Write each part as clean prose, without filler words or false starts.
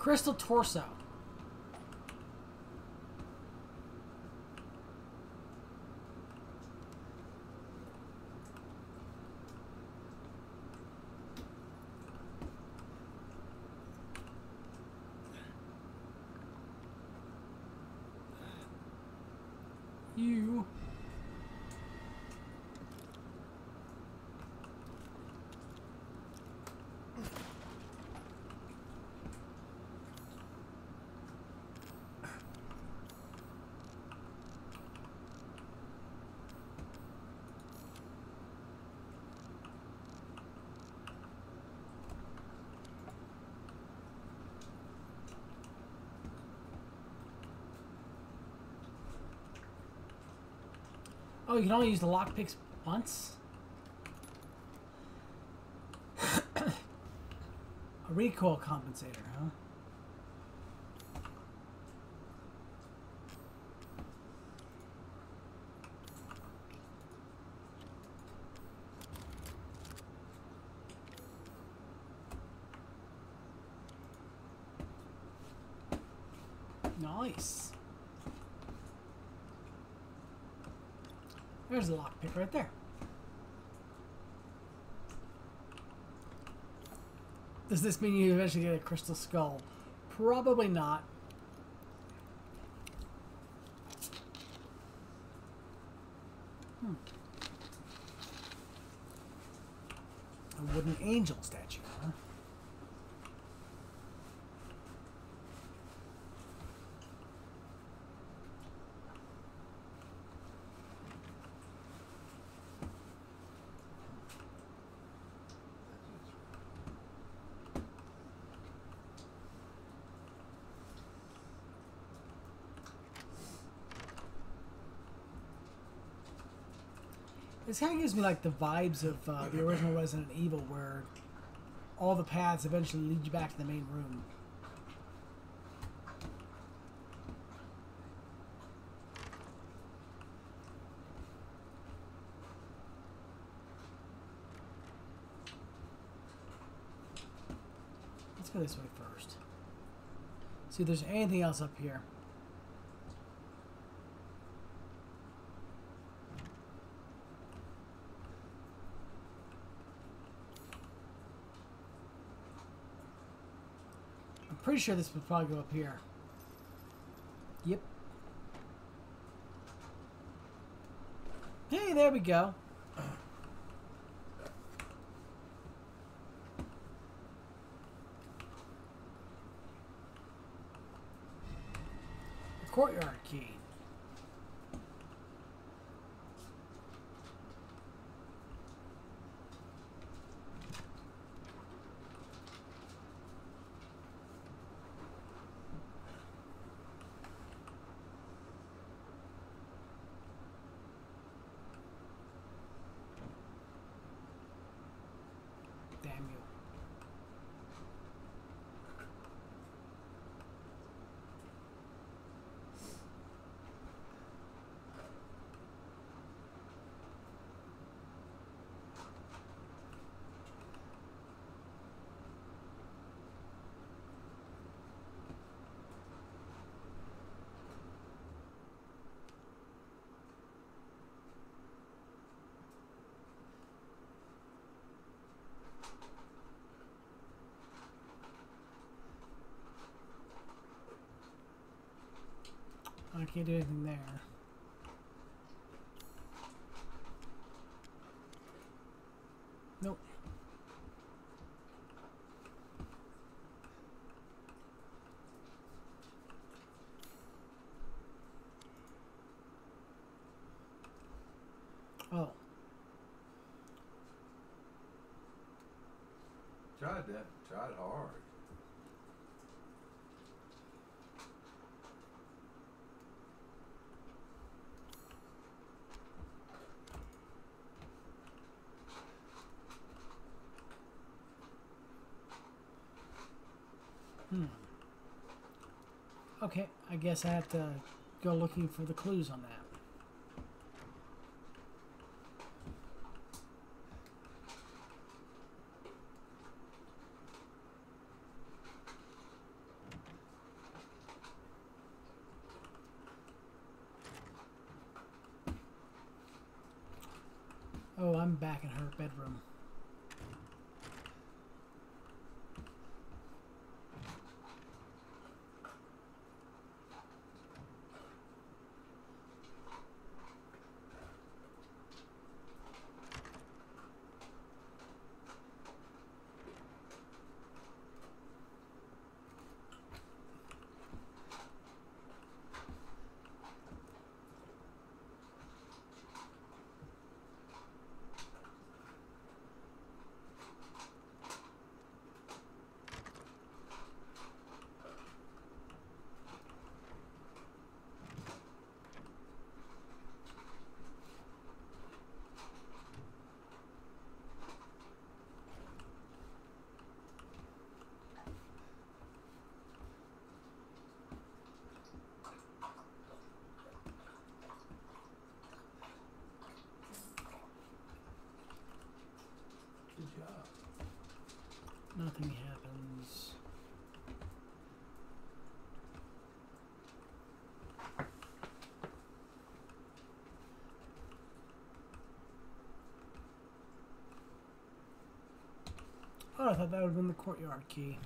Crystal Torso. You. Oh, you can only use the lockpicks once? A recoil compensator, huh? Nice. There's the lockpick right there. Does this mean you eventually get a crystal skull? Probably not. A wooden angel statue, huh? This kind of gives me like the vibes of the original Resident Evil, where all the paths eventually lead you back to the main room. Let's go this way first. See if there's anything else up here. Pretty sure this would probably go up here. Yep. Hey, there we go. The courtyard key. I can't do anything there. Nope. Oh. Tried that. Tried hard. Okay, I guess I have to go looking for the clues on that. I'm back in her bedroom. Nothing happens. Oh, I thought that would have been the courtyard key.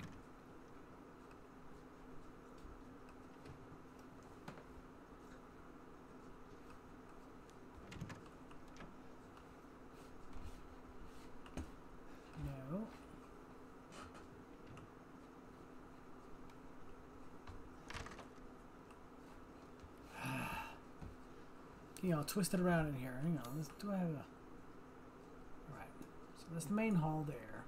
You know, twist it around in here. Hang on. Do I have a... Alright. So that's the main hall there.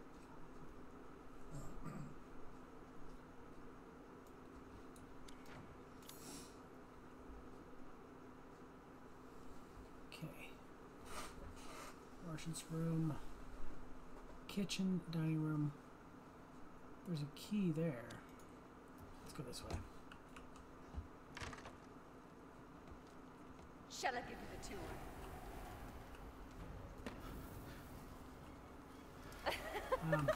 Okay. Merchant's room. Kitchen. Dining room. There's a key there. Let's go this way. Shall I give you the tour?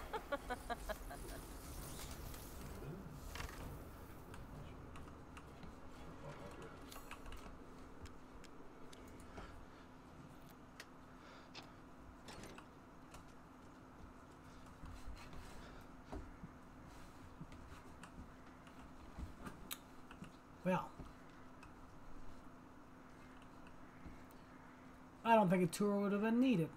Well. I don't think a tour would have been needed.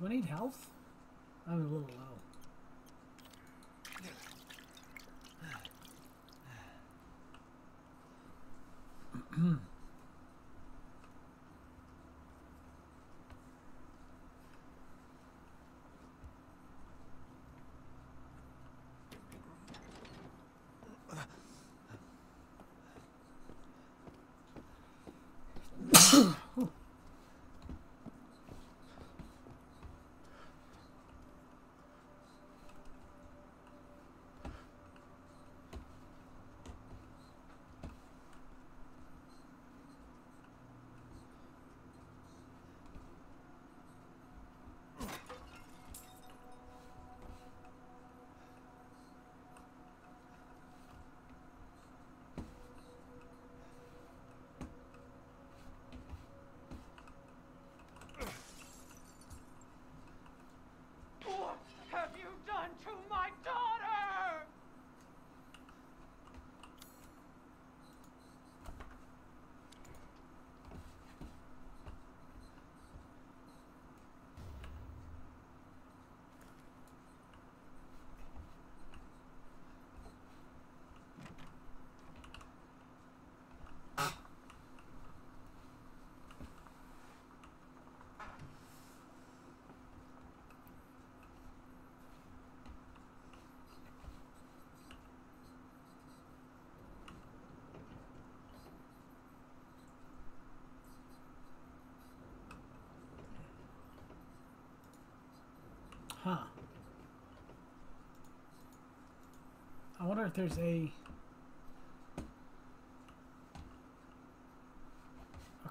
Do I need health? I'm a little low. Huh. I wonder if there's a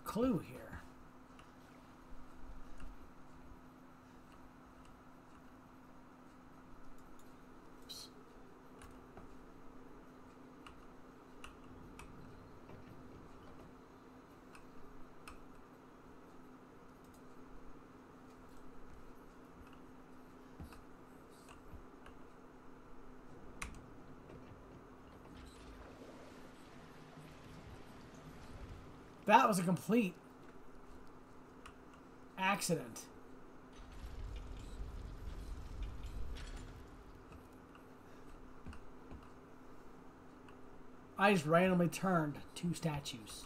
clue here. That was a complete accident. I just randomly turned two statues.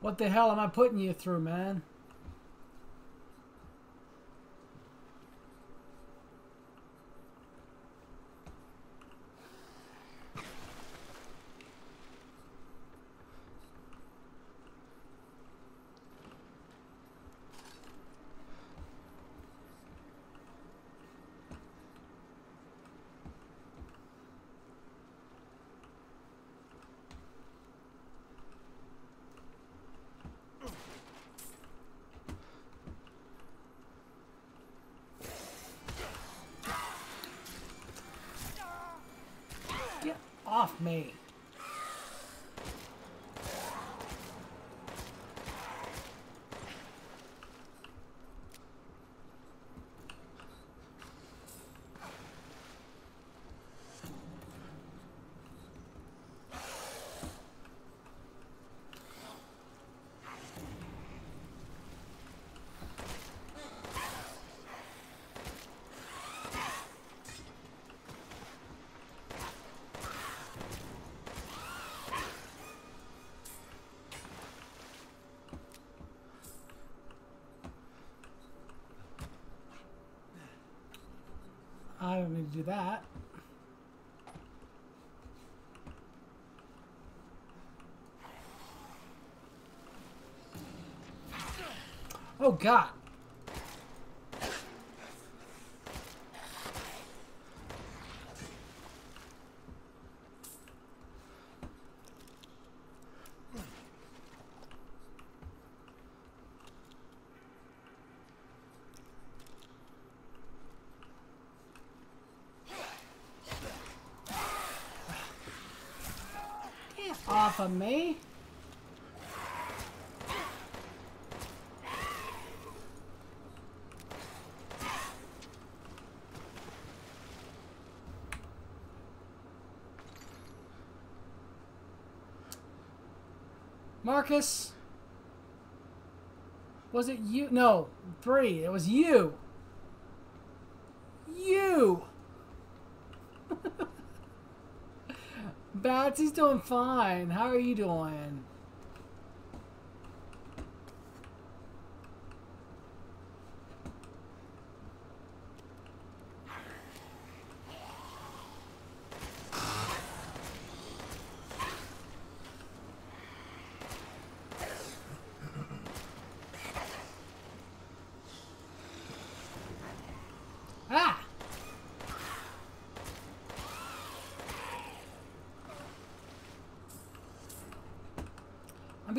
What the hell am I putting you through, man? Off me. I don't need to do that. Oh, God. Off of me. Marcus, was it you? No, Bree, it was you. Bats, he's doing fine. How are you doing?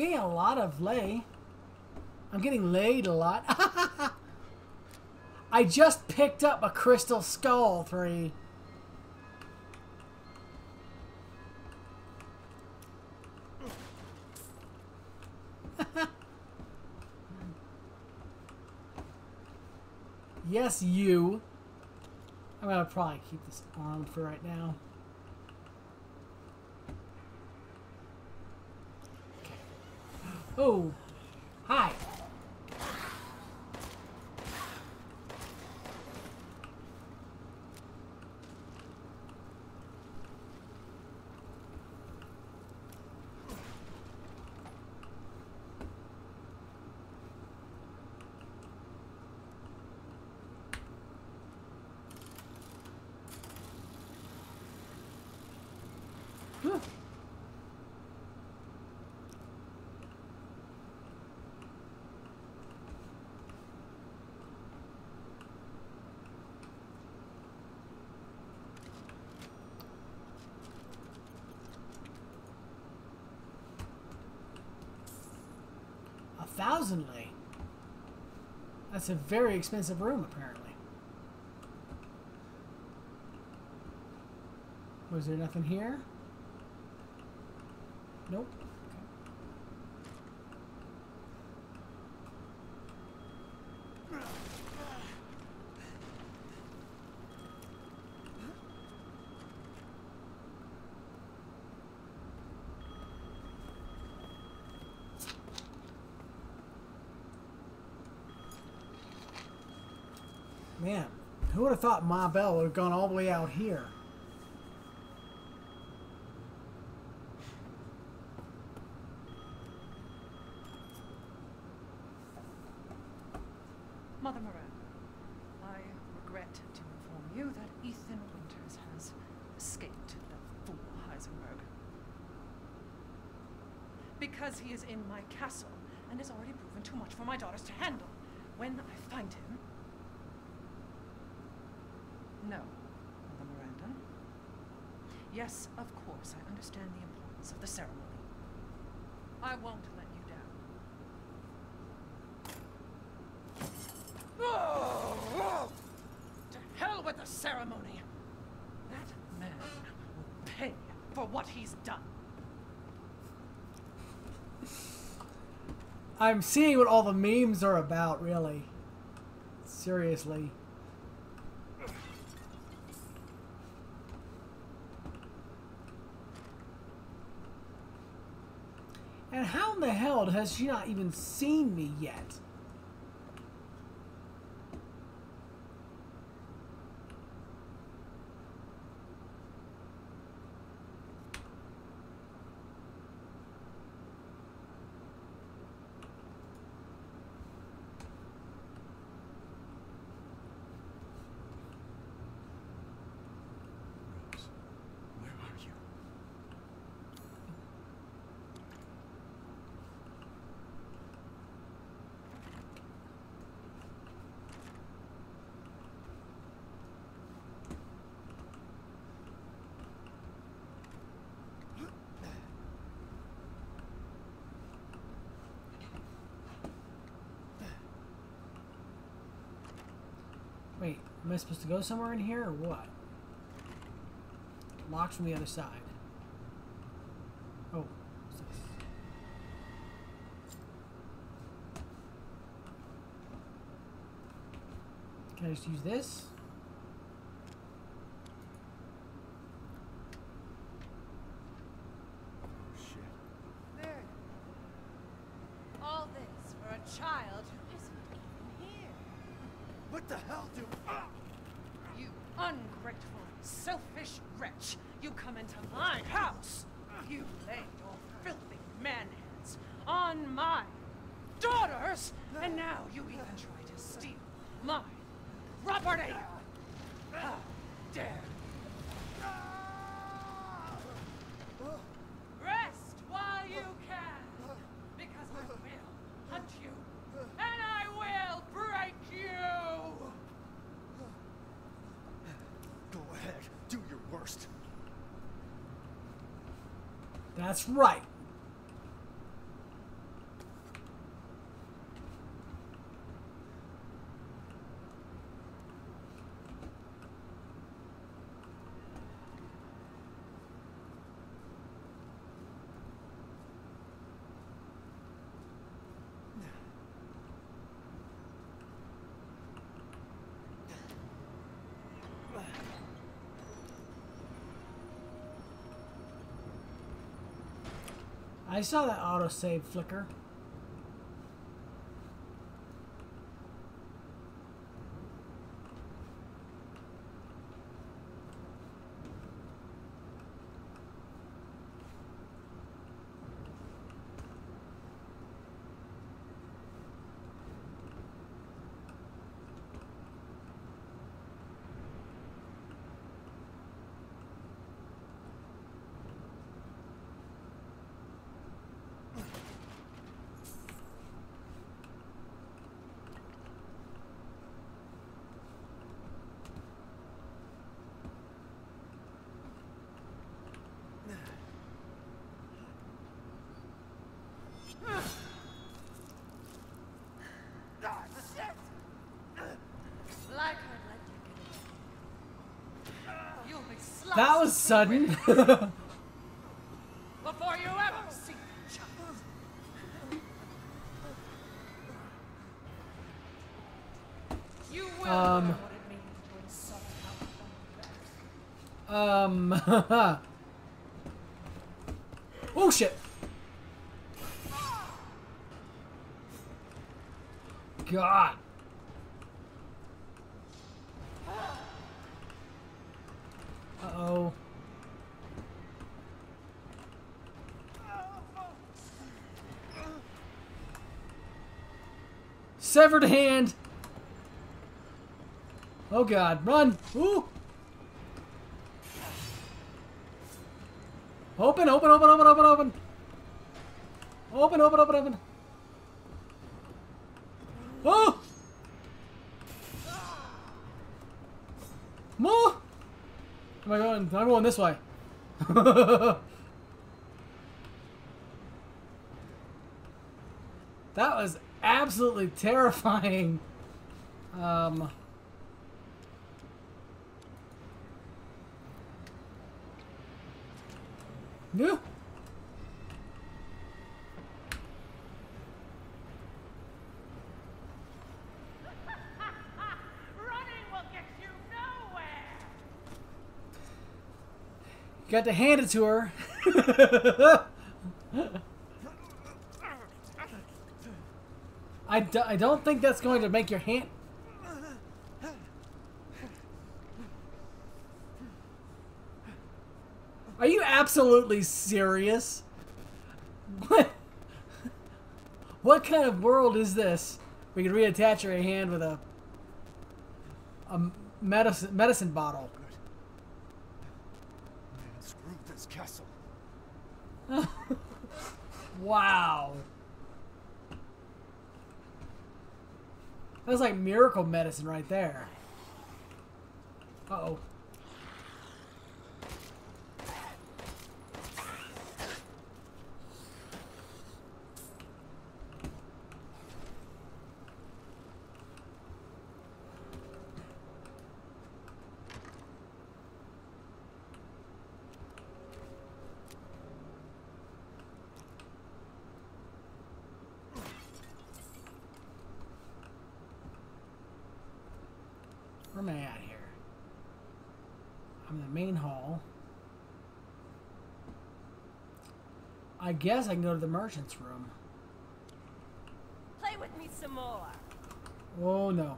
I'm getting a lot of lay. I'm getting laid a lot. I just picked up a crystal skull, 3. Yes, you. I'm gonna probably keep this on for right now. Oh, hi. 1,000 lei. That's a very expensive room, apparently. Was there nothing here? Nope. Okay. Man, who would have thought Ma Bell would have gone all the way out here? Mother Miranda, I regret to inform you that Ethan Winters has escaped the fool Heisenberg. Because he is in my castle and has already proven too much for my daughters to handle. When I find him... No, Mother Miranda. Yes, of course, I understand the importance of the ceremony. I won't let you down. Oh, to hell with the ceremony! That man will pay for what he's done. I'm seeing what all the memes are about, really. Seriously. And how in the hell has she not even seen me yet? Wait, am I supposed to go somewhere in here or what? Locked from the other side. Oh. What's this? Can I just use this? That's right. I saw that autosave flicker. That was sudden. Before you ever see chuckles. You will know what it means when someone comes back. Oh shit. God. Uh-oh. Severed hand. Oh God, run. Ooh. Open, open, open, open, open, open. Open, open, open, open. Oh! More! Am I going? I'm going this way. That was absolutely terrifying. No. Got to hand it to her. I don't think that's going to make your hand. Are you absolutely serious? What? What kind of world is this? We can reattach your hand with a medicine bottle. Castle. Wow. That's like miracle medicine right there. Uh-oh. Where am I at here? I'm in the main hall. I guess I can go to the merchant's room. Play with me some more. Oh no.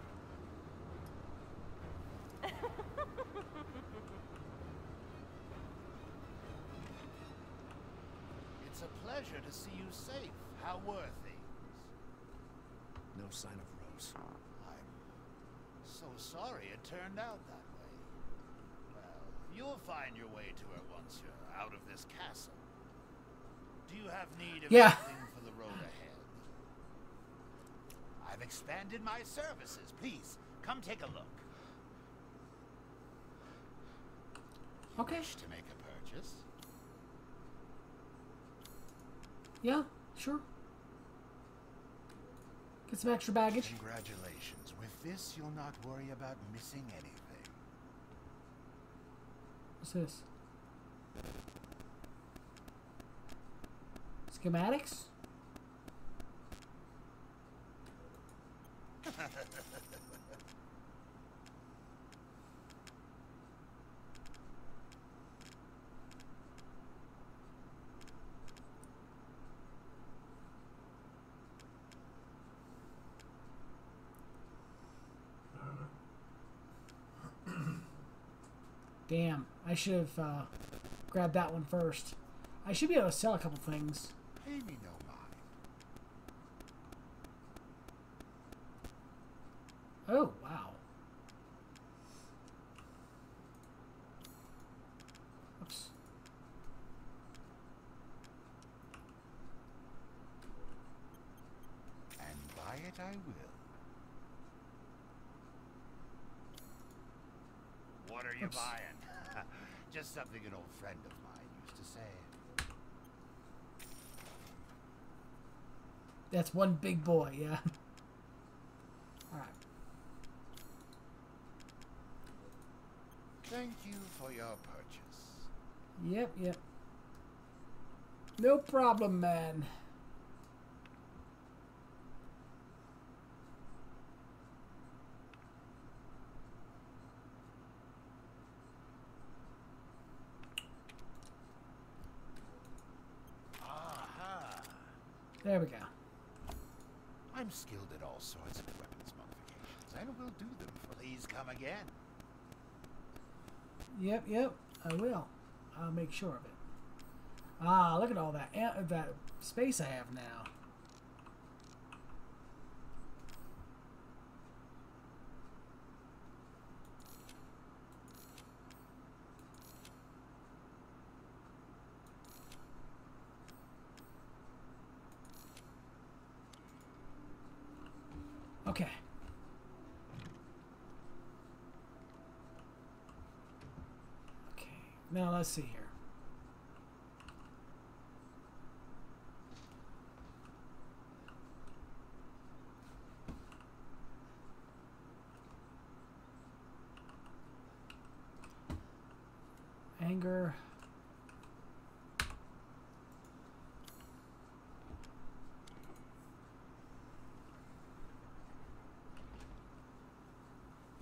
It's a pleasure to see you safe. How were things? No sign of Rose. So sorry it turned out that way. Well, you'll find your way to her once you're out of this castle. Do you have need of anything for the road ahead? I've expanded my services. Please, come take a look. Okay. Wish to make a purchase? Yeah, sure. Get some extra baggage. Congratulations. With this, you'll not worry about missing anything. What's this? Schematics? Damn, I should have grabbed that one first. I should be able to sell a couple things. Pay me no mind. Oh, wow. Oops. And buy it I will. What are you buying? Just something an old friend of mine used to say. That's one big boy, yeah. All right. Thank you for your purchase. Yep. No problem, man. Aha. There we go. I'm skilled at all sorts of weapons modifications, and will do them for these come again. Yep, I will. I'll make sure of it. Ah, look at all that space I have now. Okay. Okay, now let's see here. Anger.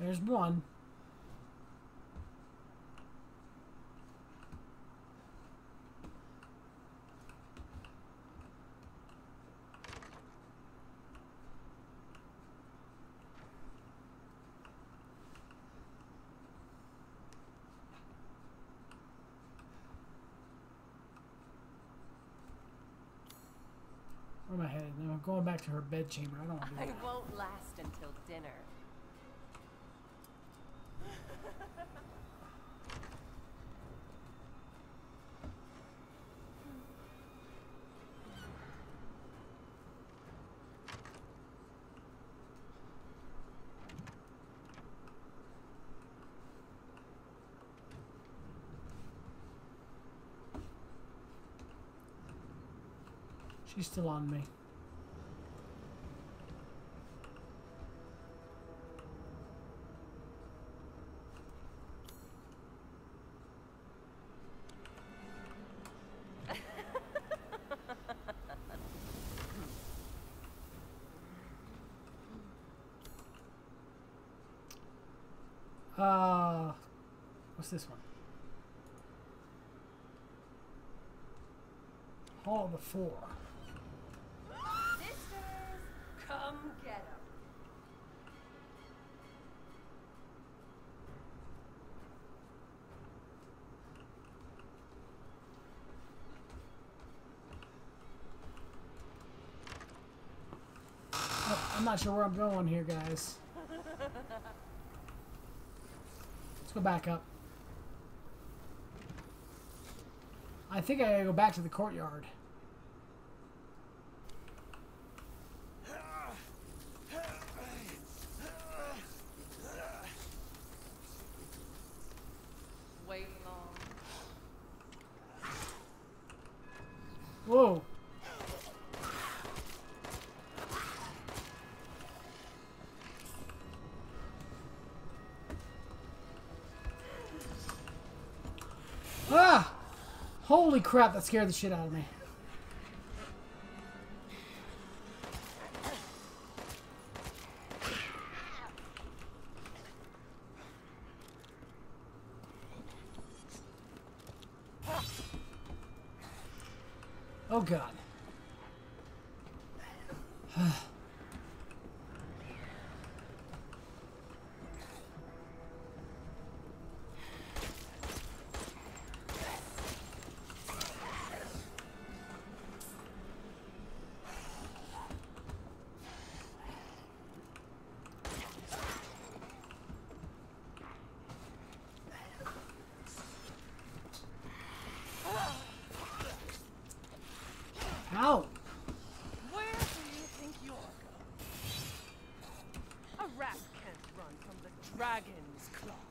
There's one. Where am I headed? No, I'm going back to her bedchamber. I don't want to do that. I won't last until dinner. She's still on me. What's this one? Hall of the Four. Get him. Oh, I'm not sure where I'm going here, guys. Let's go back up. I think I gotta go back to the courtyard. Whoa. Ah! Holy crap, that scared the shit out of me. Oh God. Ow! Where do you think you're going? A rat can't run from the dragon's claws.